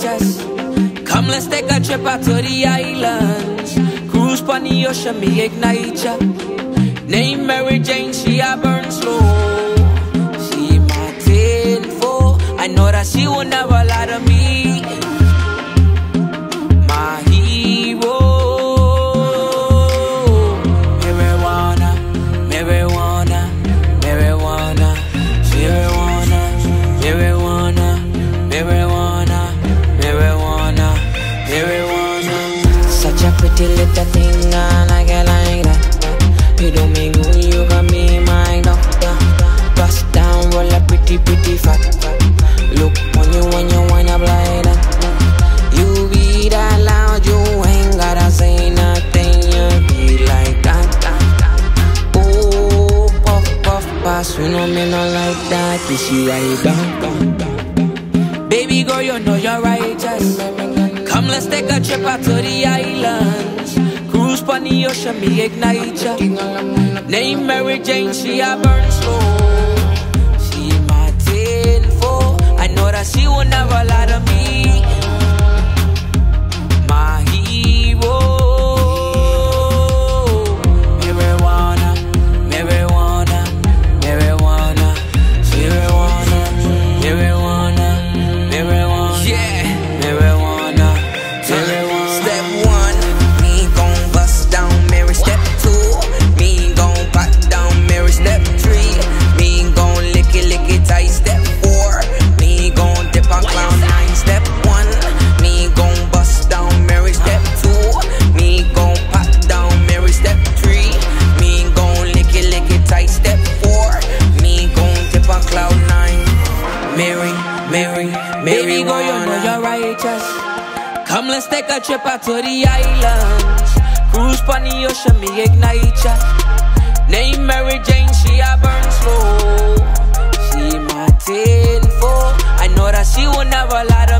contest. Come, let's take a trip out to the islands. Cruise pon the ocean, me ignite ya. Name Mary Jane, she a burn slow. She my 10-4. I know that she will never lie to me. My hero. Marijuana, marijuana, marijuana, marijuana, marijuana, marijuana, marijuana, marijuana. Such a pretty little thing, and I get like that. You don't make me, you got me my doctor. Bust down, roll a pretty, pretty fat. Look on you when you wind up like that. You be that loud, you ain't gotta say nothing. You be like that. Oh, puff, puff, pass, you know me not like that. You see right down. Baby girl, you know you're righteous. Come, let's take a trip out to the islands. Cruise pon the ocean, me ignite ya. Name Mary Jane, she a burn slow. She my 10-4. I know that she will never lie to me. My hero. Marijuana, marijuana, marijuana, marijuana, marijuana, marijuana. Yeah, marijuana, marijuana. Baby girl, you know you're righteous. Come, let's take a trip out to the islands. Cruise pon the ocean, me ignite ya. Name Mary Jane, she a burn slow. She my 10-4. I know that she will never lie to me.